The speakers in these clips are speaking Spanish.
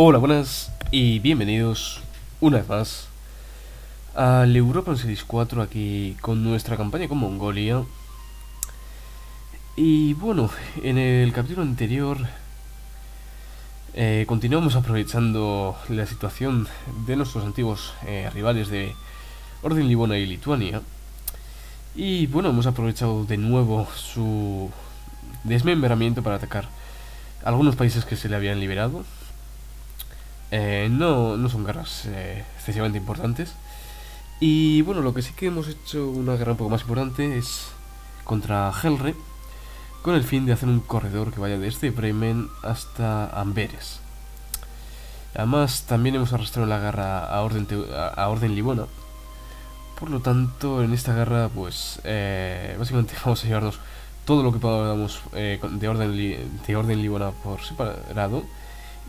Hola, buenas y bienvenidos una vez más al Europa en Series 4, aquí con nuestra campaña con Mongolia. Y bueno, en el capítulo anterior continuamos aprovechando la situación de nuestros antiguos rivales de Orden Livonia y Lituania. Y bueno, hemos aprovechado de nuevo su desmembramiento para atacar algunos países que se le habían liberado. No son guerras excesivamente importantes. Y bueno, lo que sí que hemos hecho una guerra un poco más importante es contra Gelre, con el fin de hacer un corredor que vaya desde Bremen hasta Amberes. Además, también hemos arrastrado la guerra a Orden Livonia. Por lo tanto, en esta guerra, pues básicamente vamos a llevarnos todo lo que podamos de Orden Livonia por separado.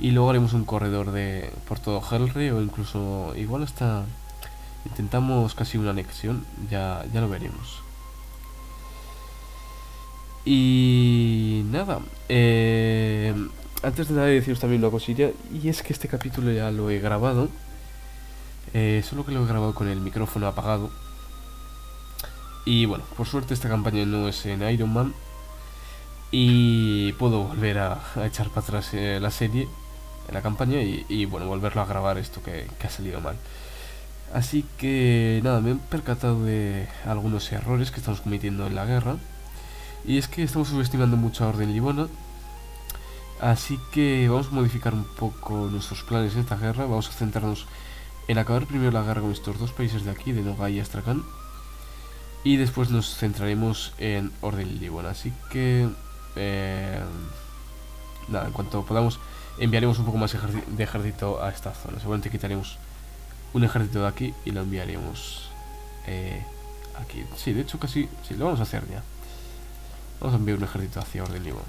Y luego haremos un corredor por todo Gelre, o incluso igual hasta intentamos casi una anexión, ya lo veremos. Y nada, antes de nada deciros también una cosilla, y es que este capítulo ya lo he grabado, solo que lo he grabado con el micrófono apagado. Y bueno, por suerte esta campaña no es en Iron Man y puedo volver a echar para atrás la campaña y bueno, volverlo a grabar esto que ha salido mal. Así que nada, me he percatado de algunos errores que estamos cometiendo en la guerra, y es que estamos subestimando mucho a Orden Livonia. Así que vamos a modificar un poco nuestros planes en esta guerra. Vamos a centrarnos en acabar primero la guerra con estos dos países de aquí, de Nogai y Astrakhan, y después nos centraremos en Orden Livonia. Así que nada, en cuanto podamos enviaremos un poco más de ejército a esta zona. Seguramente quitaremos un ejército de aquí y lo enviaremos aquí. Sí, de hecho casi, sí, lo vamos a hacer ya. Vamos a enviar un ejército hacia Orden Livonia.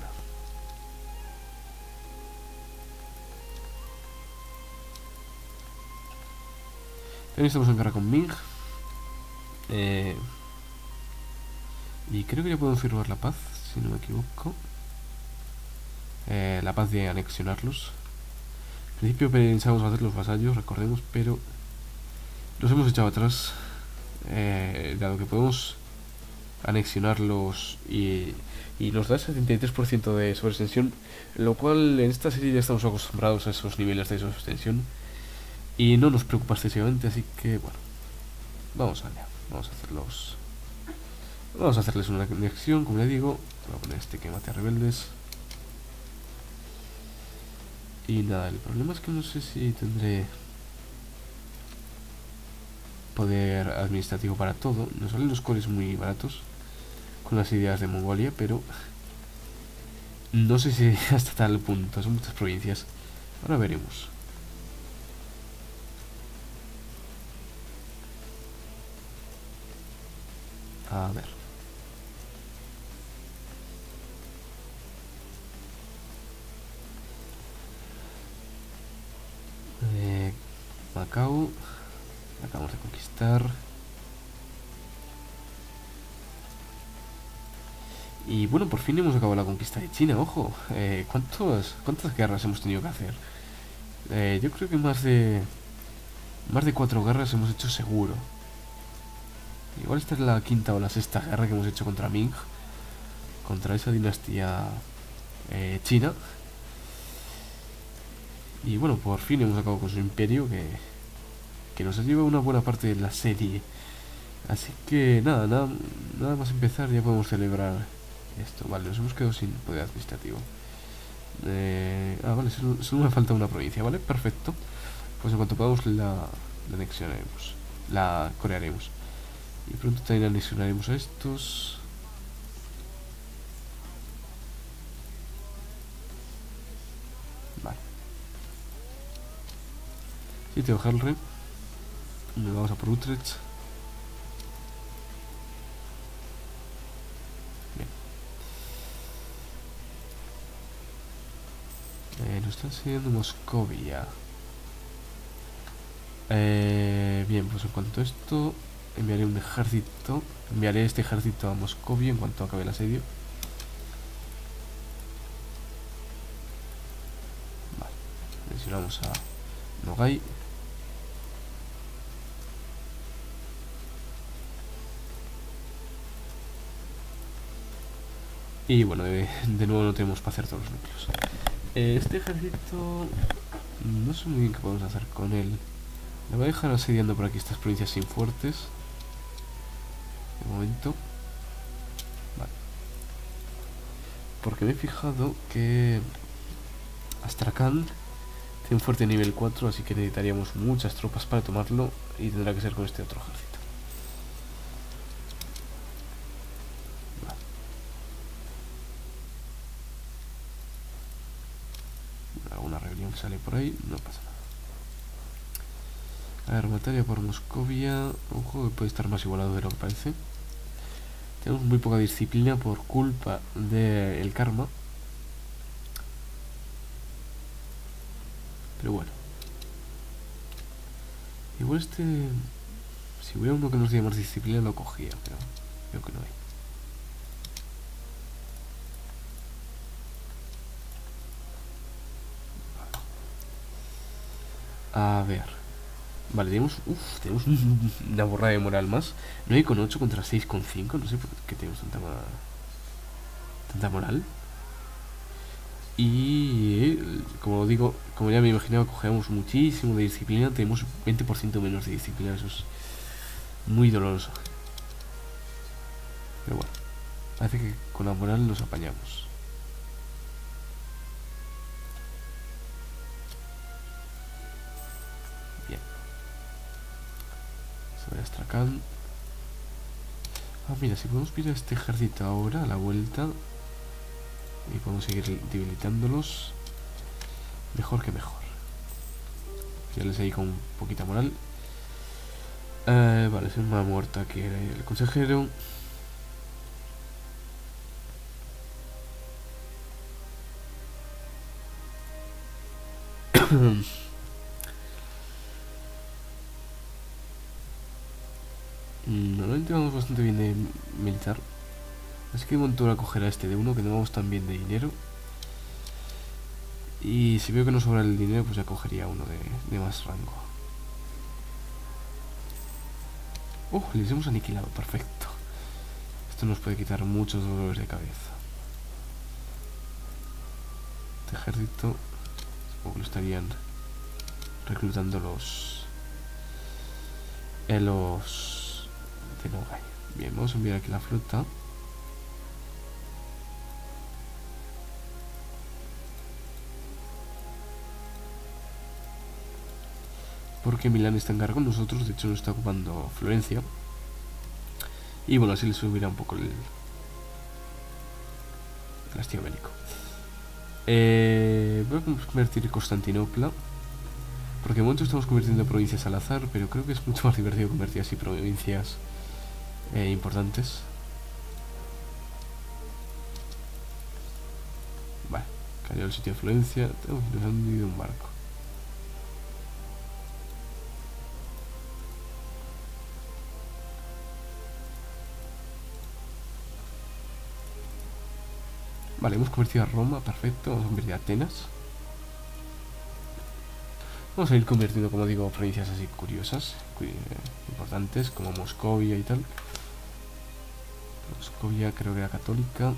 También estamos en guerra con Ming. Y creo que ya podemos firmar la paz, si no me equivoco. La paz de anexionarlos. Al principio pensábamos hacer los vasallos, recordemos, pero los hemos echado atrás, dado que podemos anexionarlos y nos da 73% de sobreextensión, lo cual en esta serie ya estamos acostumbrados a esos niveles de sobreextensión y no nos preocupa excesivamente. Así que bueno, vamos allá, vamos a hacerles una anexión, como le digo. Voy a poner este que mate a rebeldes. Y nada, el problema es que no sé si tendré poder administrativo para todo. Nos salen los cores muy baratos con las ideas de Mongolia, pero no sé si hasta tal punto. Son muchas provincias. Ahora veremos. A ver. Macao. Acabamos de conquistar. Y bueno, por fin hemos acabado la conquista de China, ojo. ¿Cuántas guerras hemos tenido que hacer? Yo creo que más de 4 guerras hemos hecho seguro. Igual esta es la 5ª o la 6ª guerra que hemos hecho contra Ming, contra esa dinastía china. Y bueno, por fin hemos acabado con su imperio que nos ha llevado una buena parte de la serie. Así que nada más empezar ya podemos celebrar esto. Vale, nos hemos quedado sin poder administrativo. Vale, solo me falta una provincia, ¿vale? Perfecto. Pues en cuanto podamos la anexionaremos, la corearemos. Y pronto también anexionaremos a estos. Vale. Sitio de Gelre. Nos vamos a por Utrecht. Bien. Nos están siguiendo Moscovia. Bien, pues en cuanto a esto, enviaré un ejército. Enviaré este ejército a Moscovia en cuanto acabe el asedio. Vale. Continuamos a Nogai. Y bueno, de nuevo no tenemos para hacer todos los núcleos. Este ejército no sé muy bien qué podemos hacer con él. Le voy a dejar asediando por aquí estas provincias sin fuertes de momento. Vale. Porque me he fijado que Astrakhan tiene un fuerte nivel 4, así que necesitaríamos muchas tropas para tomarlo y tendrá que ser con este otro ejército. Sale por ahí, no pasa nada. A ver, batalla por Moscovia. Un juego que puede estar más igualado de lo que parece. Tenemos muy poca disciplina por culpa del karma. Pero bueno. Igual este... Si hubiera uno que nos diera más disciplina lo cogía, pero creo que no hay. A ver. Vale, tenemos... Uff, tenemos una borrada de moral más. 9,8 contra 6,5. No sé por qué tenemos tanta moral. Y... Como digo, como ya me imaginaba, cogemos muchísimo de disciplina. Tenemos 20% menos de disciplina. Eso es muy doloroso. Pero bueno. Parece que con la moral nos apañamos. Astrakhan. Ah, mira, si podemos pillar este ejército ahora a la vuelta y podemos seguir debilitándolos, mejor que mejor. Ya les ahí con un poquito moral. Vale, se me ha muerto aquí el consejero. Normalmente vamos bastante bien de militar. Así que de momento voy a coger a este de uno, que no vamos tan bien de dinero. Y si veo que no sobra el dinero, pues ya cogería uno de más rango. Les hemos aniquilado, perfecto. Esto nos puede quitar muchos dolores de cabeza. Este ejército supongo que lo estarían reclutando los de Nogai. Bien, vamos a enviar aquí la flota. Porque Milán está en cargo de nosotros, de hecho nos está ocupando Florencia. Y bueno, así le subirá un poco el hastío bélico. Voy a convertir Constantinopla. Porque de momento estamos convirtiendo provincias al azar, pero creo que es mucho más divertido convertir así provincias importantes. Vale, cayó el sitio de Florencia. Nos han hundido un barco. Vale, hemos convertido a Roma, perfecto. Vamos a convertir a Atenas. Vamos a ir convirtiendo, como digo, provincias así curiosas, importantes, como Moscovia y tal. Moscovia creo que era católica. Uf.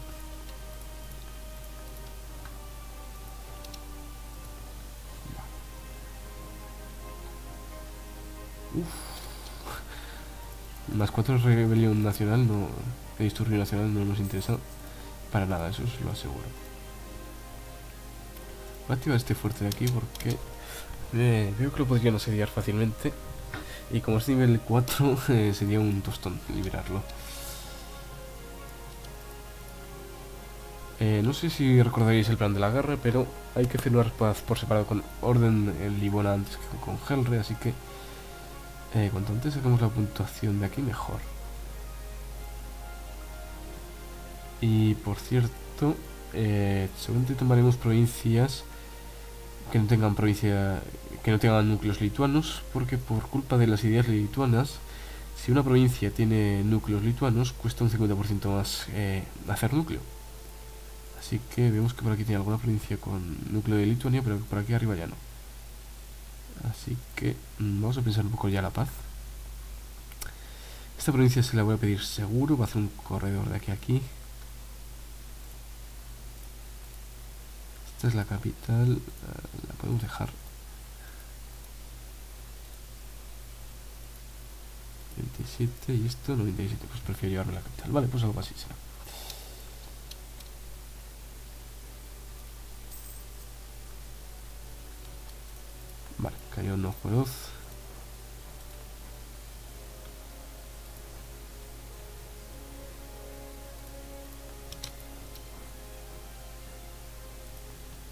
Más 4 rebelión nacional, no, el disturbio nacional no nos interesa para nada, eso os lo aseguro. Voy a activar este fuerte de aquí porque veo que lo podrían asediar fácilmente. Y como es nivel 4, sería un tostón liberarlo. No sé si recordaréis el plan de la guerra, pero hay que firmar paz por separado con Orden Livonia antes que con Gelre, así que cuanto antes saquemos la puntuación de aquí, mejor. Y por cierto, seguramente tomaremos provincias que no tengan núcleos lituanos, porque por culpa de las ideas lituanas, si una provincia tiene núcleos lituanos, cuesta un 50% más hacer núcleo. Así que vemos que por aquí tiene alguna provincia con núcleo de Lituania, pero por aquí arriba ya no. Así que vamos a pensar un poco ya la paz. Esta provincia se la voy a pedir seguro. Va a hacer un corredor de aquí a aquí. Esta es la capital. La podemos dejar. Y esto 97, pues prefiero llevarme la capital. Vale, pues algo así será. Vale, cayó un ojo de hoz.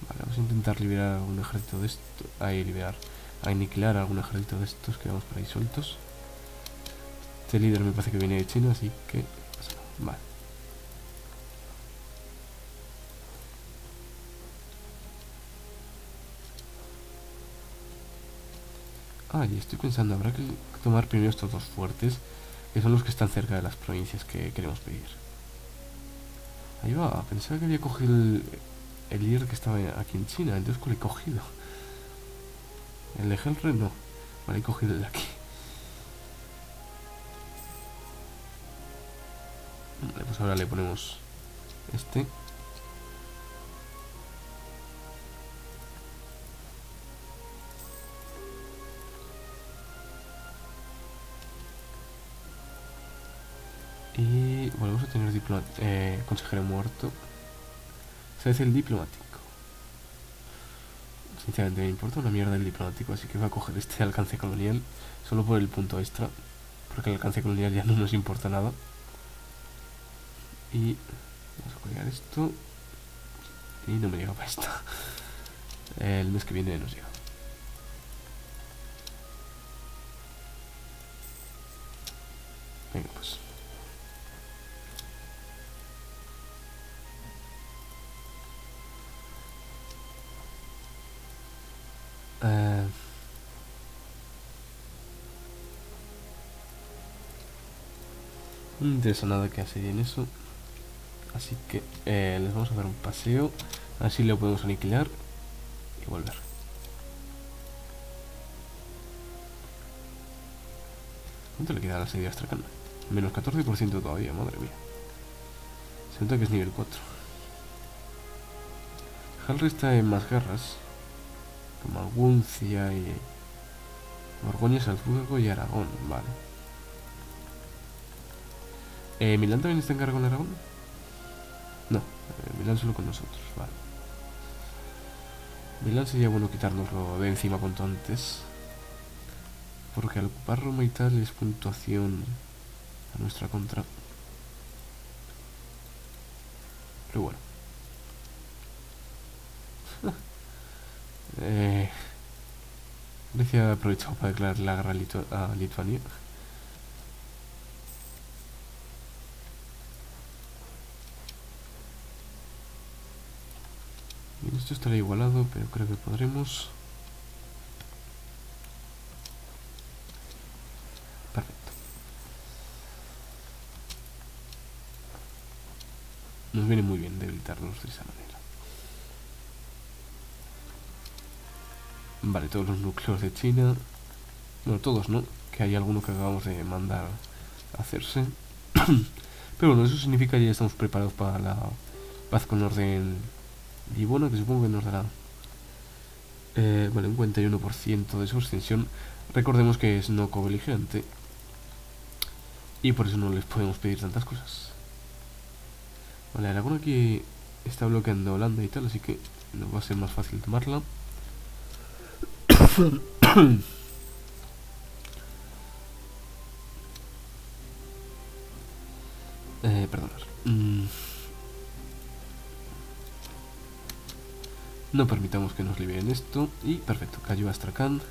Vale, vamos a intentar liberar algún ejército de esto. Ahí liberar, a aniquilar algún ejército de estos que vamos por ahí sueltos. Este líder me parece que viene de China, así que... Vale. Ah, y estoy pensando, habrá que tomar primero estos dos fuertes, que son los que están cerca de las provincias que queremos pedir. Ahí va, pensaba que había cogido el líder que estaba aquí en China, entonces ¿cuál he cogido? El de Gelre no, vale, he cogido el de aquí. Vale, pues ahora le ponemos este. Y volvemos a tener consejero muerto. Se hace el diplomático. Sinceramente me importa una mierda el diplomático, así que voy a coger este alcance colonial solo por el punto extra, porque el alcance colonial ya no nos importa nada. Y vamos a colgar esto. Y no me llega para esto. El mes que viene nos llega. Venga, pues. No me interesa nada que hacer en eso. Así que les vamos a dar un paseo. Así lo podemos aniquilar y volver. ¿Cuánto le queda a la serie de Astrakhan? Menos 14% todavía, madre mía. Se nota que es nivel 4. Gelre está en más guerras. Como Alguncia y... Borgoña, Salzburgo y Aragón, vale. ¿Milán también está en cargo con Aragón? No, Milán solo con nosotros, vale. Milán sería bueno quitárnoslo de encima cuanto antes, porque al ocupar Roma y tal es puntuación a nuestra contra. Pero bueno. Grecia ha aprovechado para declarar la guerra a Lituania. Esto estará igualado, pero creo que podremos. Perfecto. Nos viene muy bien debilitarnos de esa manera. Vale, todos los núcleos de China. Bueno, todos no, que hay alguno que acabamos de mandar a hacerse. Pero bueno, eso significa que ya estamos preparados para la paz con orden. Y bueno, que supongo que nos dará vale, un 41% de su extensión. Recordemos que es no cobeligente y por eso no les podemos pedir tantas cosas. Vale, Aragón aquí está bloqueando Holanda y tal, así que nos va a ser más fácil tomarla. Perdonad. No permitamos que nos liberen esto. Y perfecto, cayó Astrakhan.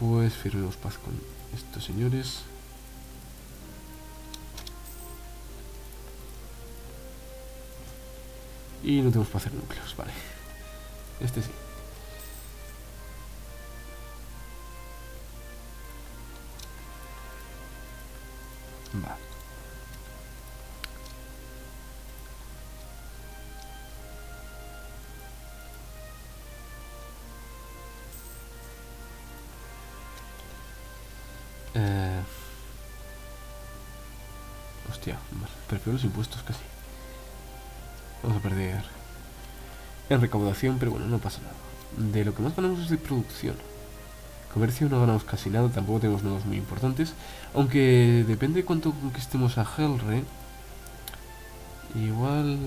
Pues firmemos paz con estos señores. Y no tenemos para hacer núcleos, vale. Este sí. Vale. Hostia, prefiero los impuestos casi. Vamos a perder en recaudación, pero bueno, no pasa nada. De lo que más ganamos es de producción. Comercio no ganamos casi nada, tampoco tenemos nodos muy importantes. Aunque depende cuánto conquistemos a Gelre. Igual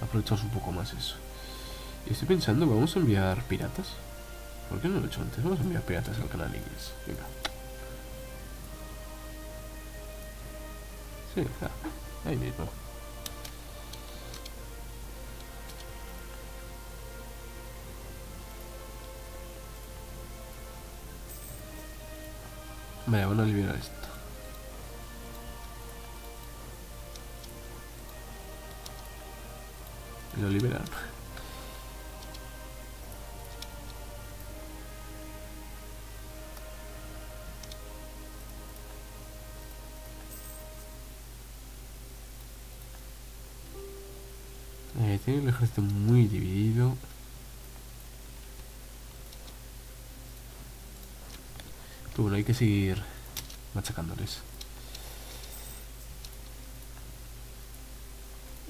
aprovechamos un poco más eso. Y estoy pensando, ¿vamos a enviar piratas? ¿Por qué no lo he hecho antes? Vamos a enviar piratas al canal inglés. Venga. Sí, está. Ahí mismo. Vale, van a liberar esto. Lo liberan. Tiene el ejército muy dividido. Pero bueno, hay que seguir machacándoles.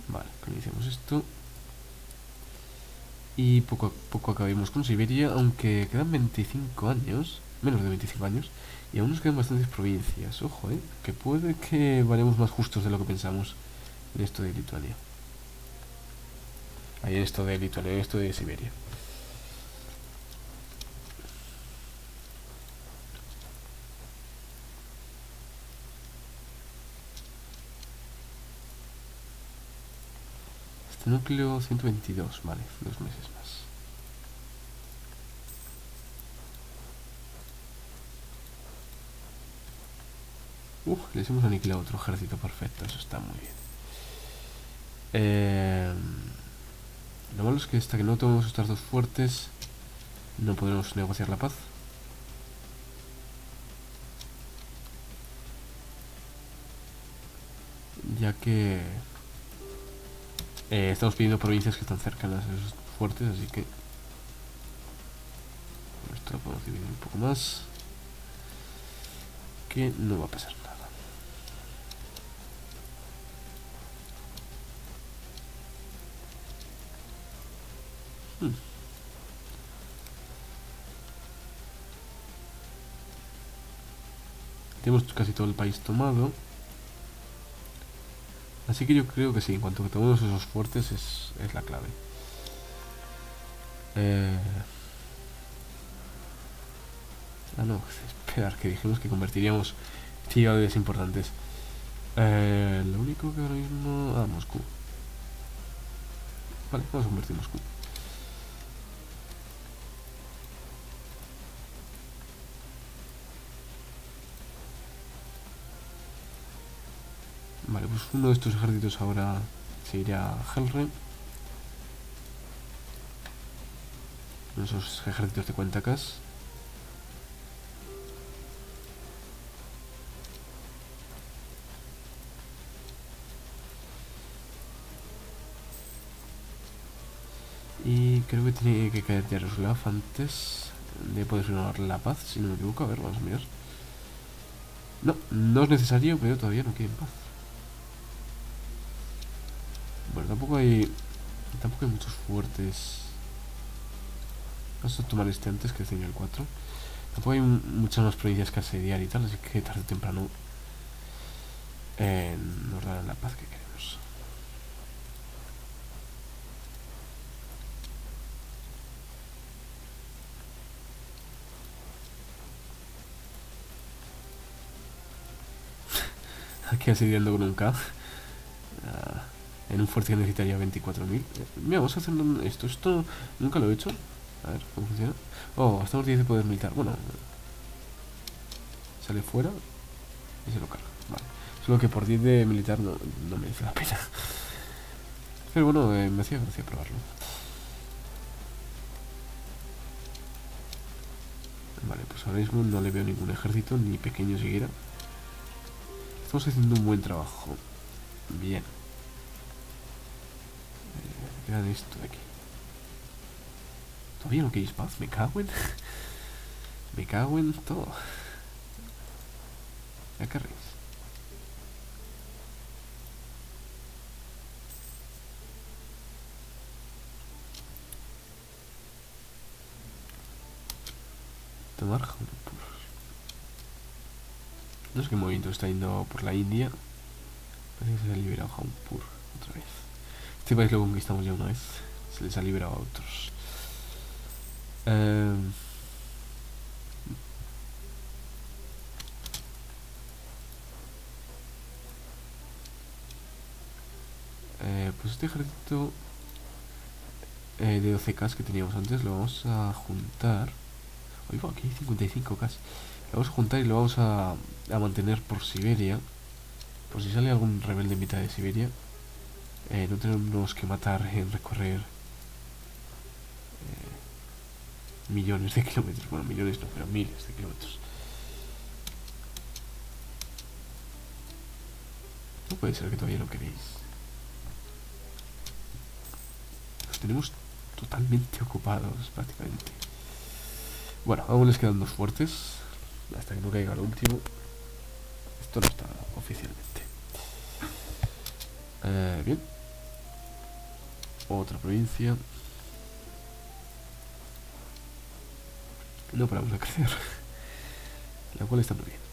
Vale, iniciamos esto. Y poco a poco acabemos con Siberia, aunque quedan 25 años, menos de 25 años, y aún nos quedan bastantes provincias. Ojo, que puede que valemos más justos de lo que pensamos en esto de Lituania. Ahí en esto de Lituania, en esto de Siberia. Este núcleo 122, vale, 2 meses más. Les hemos aniquilado otro ejército perfecto, eso está muy bien. Lo malo es que hasta que no tomemos estas dos fuertes no podremos negociar la paz. Ya que estamos pidiendo provincias que están cercanas a esos fuertes, así que esto lo podemos dividir un poco más. Que no va a pasar nada. Tenemos casi todo el país tomado. Así que yo creo que sí, en cuanto que tomemos esos fuertes es la clave. No, esperar, que dijimos que convertiríamos ciudades importantes. Lo único que ahora mismo... Moscú. Vale, vamos a convertir Moscú. Vale, pues uno de estos ejércitos ahora se irá a Gelre. Esos ejércitos de cuentacas. Y creo que tiene que caer Yaroslav antes de poder firmar la paz, si no me equivoco. A ver, vamos a mirar. No, no es necesario, pero todavía no quieren paz. Bueno, tampoco hay muchos fuertes. Vamos a tomar este antes que el 4. Tampoco hay muchas más provincias que asediar y tal, así que tarde o temprano nos darán la paz que queremos. Aquí asediando con un K. En un fuerte que necesitaría 24.000. Mira, vamos a hacer esto. Esto nunca lo he hecho. A ver cómo funciona. Oh, gastamos 10 de poder militar. Bueno, sale fuera y se lo carga. Vale. Solo que por 10 de militar no merece la pena. Pero bueno, me hacía gracia probarlo. Vale, pues ahora mismo no le veo ningún ejército, ni pequeño siquiera. Estamos haciendo un buen trabajo. Bien. Queda esto de aquí. Todavía no queréis paz, me cago en. Me cago en todo. ¿A qué reís? tomar Jaunpur. No sé qué movimiento está yendo por la India. Parece que se ha liberado Jaunpur otra vez. Este país lo conquistamos ya una vez. Se les ha liberado a otros. Pues este ejército de 12k que teníamos antes lo vamos a juntar. Oye, aquí hay 55k. Lo vamos a juntar y lo vamos a mantener por Siberia. Por si sale algún rebelde en mitad de Siberia. No tenemos que matar en recorrer millones de kilómetros. Bueno, millones no, pero miles de kilómetros. No puede ser que todavía no queréis. Los tenemos totalmente ocupados, prácticamente. Bueno, aún les quedan dos fuertes. Hasta que no caiga el último. Esto no está oficialmente. Bien. Otra provincia. No paramos de crecer. La cual está muy bien.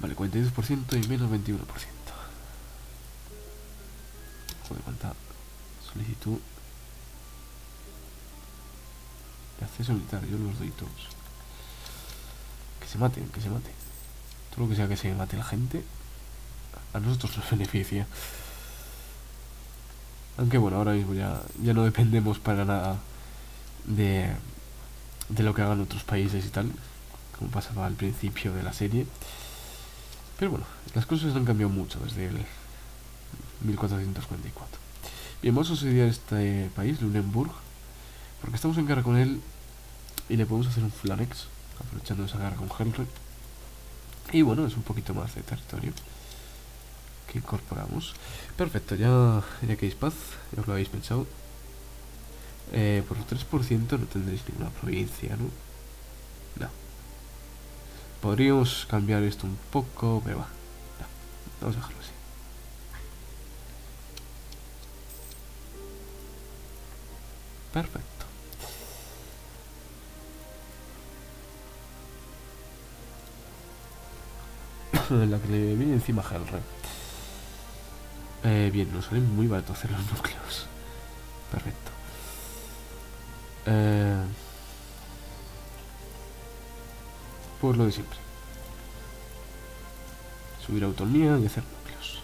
Vale, 42% y menos 21%. Joder, cuánta solicitud. De acceso militar, yo los doy todos. Que se maten, que se maten. Todo lo que sea que se mate la gente, a nosotros nos beneficia. Aunque bueno, ahora mismo ya no dependemos para nada de lo que hagan otros países y tal, como pasaba al principio de la serie. Pero bueno, las cosas han cambiado mucho desde el 1444. Bien, vamos a subsidiar este país, Lunenburg, porque estamos en guerra con él y le podemos hacer un flanex, aprovechando esa guerra con Gelre. Y bueno, es un poquito más de territorio que incorporamos. Perfecto, ya que hay paz, ya os lo habéis pensado. Por un 3% no tendréis ninguna provincia, ¿no? No. Podríamos cambiar esto un poco, pero va. No, vamos a dejarlo así. Perfecto. La que le viene encima Gelre. Bien, nos salen muy barato hacer los núcleos. Perfecto. Pues lo de siempre. Subir autonomía y hacer núcleos.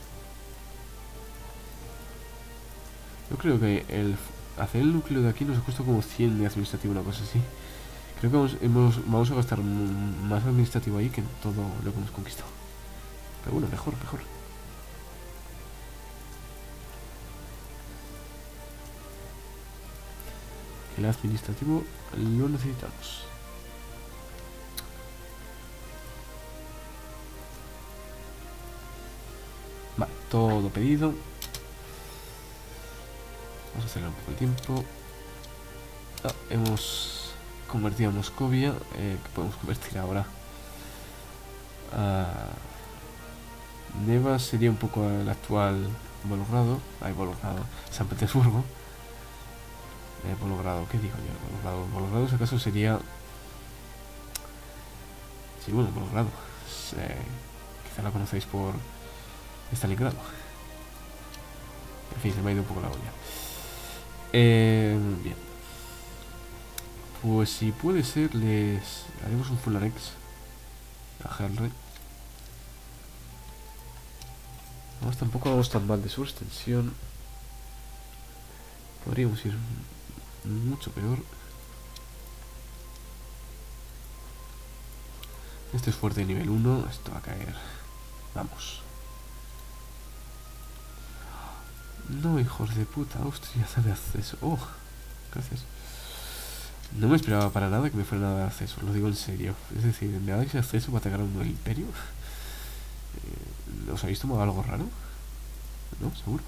Yo creo que el hacer el núcleo de aquí nos cuesta como 100 de administrativo, una cosa así. Creo que vamos a gastar más administrativo ahí que en todo lo que hemos conquistado. Pero bueno, mejor, mejor. El administrativo lo necesitamos. Vale, todo pedido. Vamos a acelerar un poco el tiempo. Hemos convertido a Moscovia, que podemos convertir ahora. Neva sería un poco el actual Bologrado. Bologrado, San Petersburgo. Bologrado, ¿qué digo yo? Bologrado, si acaso sería... Sí, bueno, Bologrado. Quizá la conocéis por... Estalingrado. En fin, se me ha ido un poco la olla. Bien. Pues si puede ser, les haremos un fularex a Gelre. Vamos, tampoco vamos tan mal de su extensión. Podríamos ir mucho peor. Este es fuerte de nivel 1. Esto va a caer. Vamos. No, hijos de puta, Austria de acceso. Oh, gracias. No me esperaba para nada que me fuera nada de acceso, lo digo en serio. Es decir, ¿me dais acceso para atacar a un nuevo imperio? ¿Os habéis tomado algo raro? ¿No? ¿Seguro?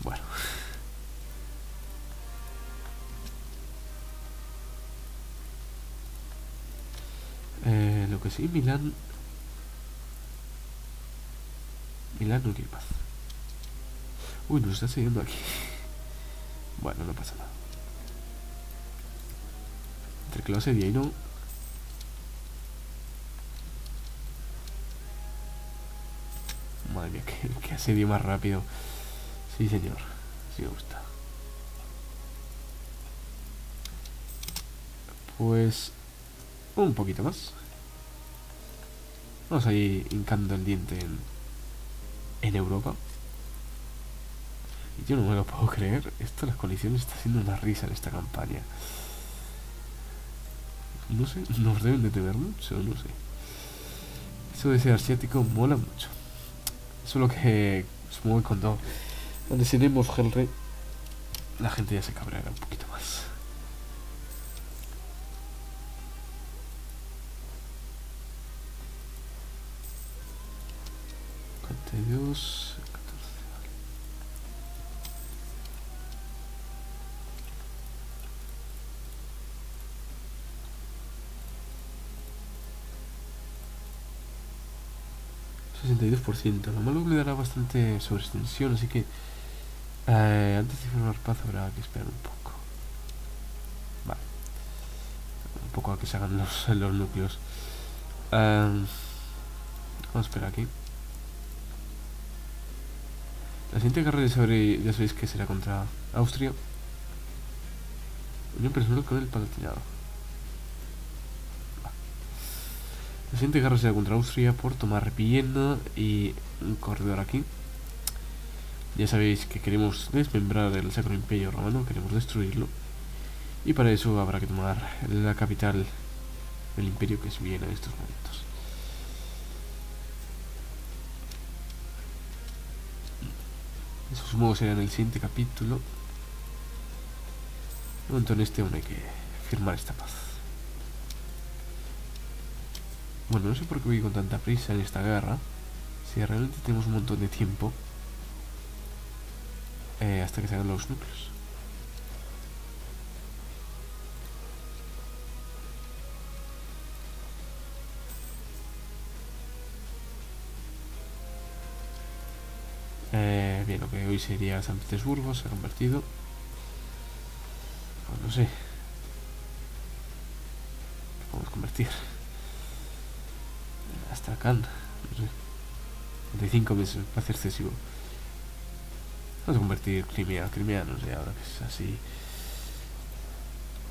Bueno. Lo que sí, Milán y las tulipas. Uy, nos está siguiendo aquí. Bueno, no pasa nada. Entre clase de Iron. Madre mía, qué asedio más rápido. Sí, señor. Sí me gusta. Pues un poquito más. Vamos a ir hincando el diente en Europa. Y yo no me lo puedo creer. Esto de las colisiones está siendo una risa en esta campaña. No sé, nos deben de temer mucho, no sé. Eso de ser asiático mola mucho. Eso es lo que supongo que cuando descendemos Gelre, la gente ya se cabreará un poquito más. Dios, 14, vale. ...62%... Lo malo que le dará bastante sobreextensión, así que antes de firmar paz habrá que esperar un poco. Vale, un poco a que se hagan los núcleos. Vamos a esperar aquí. La siguiente guerra ya sabéis que será contra Austria. Unión personal con el Palatinado. La siguiente guerra será contra Austria por tomar Viena y un corredor aquí. Ya sabéis que queremos desmembrar el Sacro Imperio Romano, queremos destruirlo. Y para eso habrá que tomar la capital del imperio, que es Viena en estos momentos. Eso supongo que será en el siguiente capítulo. Entonces, en este aún hay que firmar esta paz. Bueno, no sé por qué voy con tanta prisa en esta guerra, si realmente tenemos un montón de tiempo hasta que se hagan los núcleos. Bien, lo que hoy sería San Petersburgo se ha convertido. Pues no sé. ¿Qué podemos convertir? Astrakhan. No sé. 25 meses, me parece excesivo. Vamos a convertir Crimea. Crimea, no sé, ahora que es así.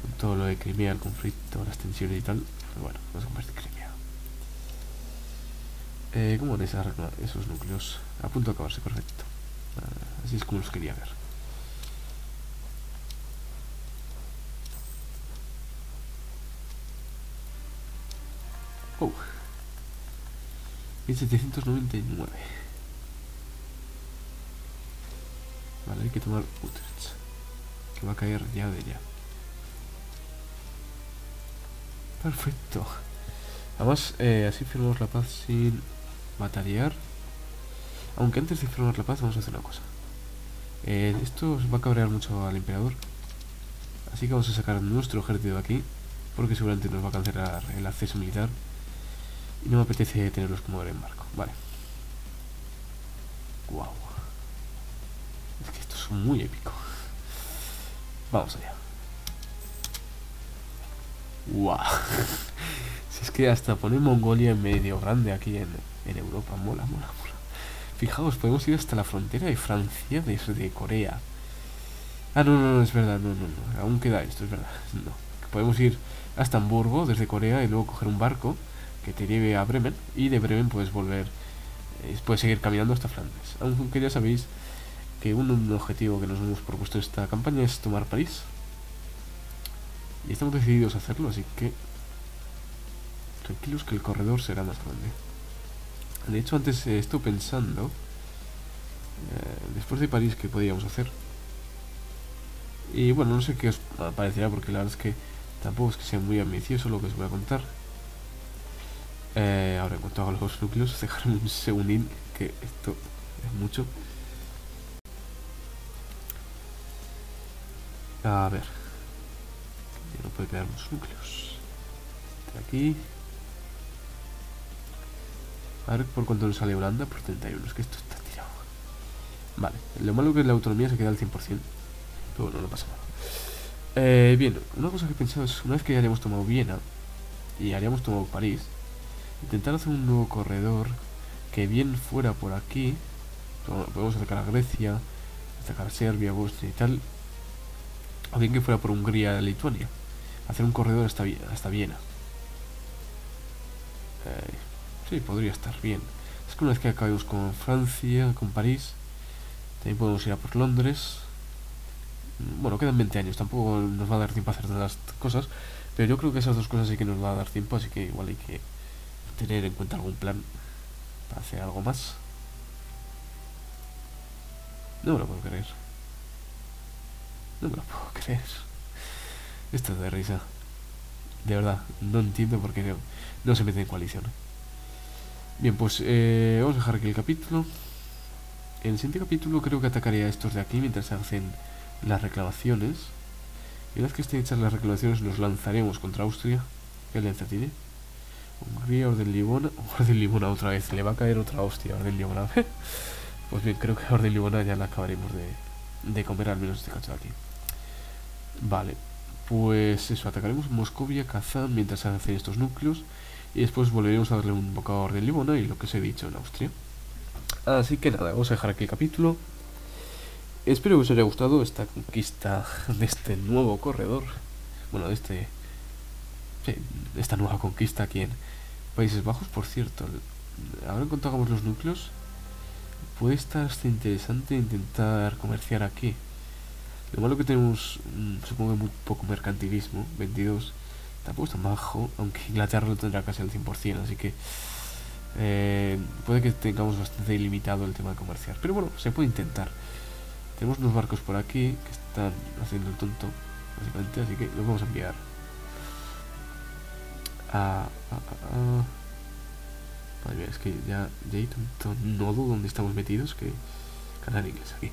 Con todo lo de Crimea, el conflicto, las tensiones y tal. Pero bueno, vamos a convertir Crimea. ¿Cómo van a esos núcleos? A punto de acabarse, perfecto. Así es como los quería ver. Oh. 1799. Vale, hay que tomar Utrecht, que va a caer ya de ya. Perfecto. Además, así firmamos la paz sin batallar. Aunque antes de firmar la paz vamos a hacer una cosa. Esto va a cabrear mucho al emperador, así que vamos a sacar nuestro ejército de aquí, porque seguramente nos va a cancelar el acceso militar y no me apetece tenerlos como ahora en barco. Vale. Wow. Es que esto es muy épico. Vamos allá. Wow. Si es que hasta poner Mongolia en medio grande aquí en Europa, mola, mola, mola. Fijaos, podemos ir hasta la frontera de Francia desde Corea. Ah, no, no, no, es verdad, no, aún queda esto, es verdad, no. Podemos ir hasta Hamburgo desde Corea y luego coger un barco que te lleve a Bremen, y de Bremen puedes volver, puedes seguir caminando hasta Flandes. Aunque ya sabéis que un objetivo que nos hemos propuesto en esta campaña es tomar París. Y estamos decididos a hacerlo, así que tranquilos que el corredor será más grande. De hecho, antes estoy pensando, después de París, ¿qué podíamos hacer? Y bueno, no sé qué os parecerá, porque la verdad es que tampoco es que sea muy ambicioso lo que os voy a contar. Ahora, en cuanto haga los núcleos, dejarme un segundín, que esto es mucho. A ver, ya no puede quedar los núcleos. Aquí. A ver por cuánto nos sale Holanda, por 31. Es que esto está Vale, lo malo que la autonomía se queda al 100%. Pero bueno, no pasa nada. Bien, una cosa que he pensado es, una vez que ya hayamos tomado Viena y hayamos tomado París, intentar hacer un nuevo corredor que bien fuera por aquí. Podemos atacar a Grecia, atacar a Serbia, Bosnia y tal, o bien que fuera por Hungría, Lituania. Hacer un corredor hasta Viena. Sí, podría estar bien. Es que una vez que acabemos con Francia, con París, también podemos ir a por Londres. Bueno, quedan 20 años, tampoco nos va a dar tiempo a hacer todas las cosas, pero yo creo que esas dos cosas sí que nos va a dar tiempo, así que igual hay que tener en cuenta algún plan para hacer algo más. No me lo puedo creer. No me lo puedo creer. Esto es de risa. De verdad, no entiendo por qué no se mete en coalición. Bien, pues vamos a dejar aquí el capítulo. En el siguiente capítulo creo que atacaré a estos de aquí mientras se hacen las reclamaciones. Y una vez que estén hechas las reclamaciones nos lanzaremos contra Austria. ¿Qué alianza tiene? Hungría, Orden Livonia. Orden Livonia otra vez. Le va a caer otra hostia. Orden Livonia. Pues bien, creo que Orden Livonia ya la acabaremos de comer, al menos este cacho de aquí. Vale. Pues eso, atacaremos Moscovia, Kazán mientras se hacen estos núcleos. Y después volveremos a darle un bocado a Orden Livonia y lo que os he dicho en Austria. Así que nada, vamos a dejar aquí el capítulo. Espero que os haya gustado esta conquista de este nuevo corredor. Bueno, de este... sí, de esta nueva conquista aquí en Países Bajos, por cierto. Ahora en cuanto hagamos los núcleos, puede estar hasta interesante intentar comerciar aquí. Lo malo que tenemos, supongo que muy poco mercantilismo, 22. Tampoco es tan bajo, aunque Inglaterra lo tendrá casi al 100%, así que... puede que tengamos bastante ilimitado el tema de comerciar, pero bueno, se puede intentar. Tenemos unos barcos por aquí que están haciendo el tonto básicamente, así que los vamos a enviar a... Madre mía, es que ya hay tanto nodo donde estamos metidos que... Canal inglés aquí.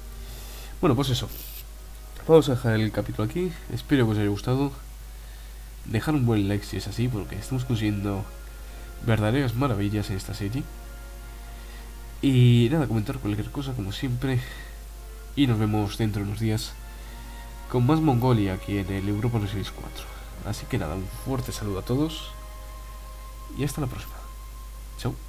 Bueno, pues eso, vamos a dejar el capítulo aquí. Espero que os haya gustado. Dejar un buen like si es así, porque estamos consiguiendo verdaderas maravillas en esta serie. Y nada, comentar cualquier cosa como siempre. Y nos vemos dentro de unos días con más Mongolia aquí en el Europa en Series 4. Así que nada, un fuerte saludo a todos y hasta la próxima. Chao.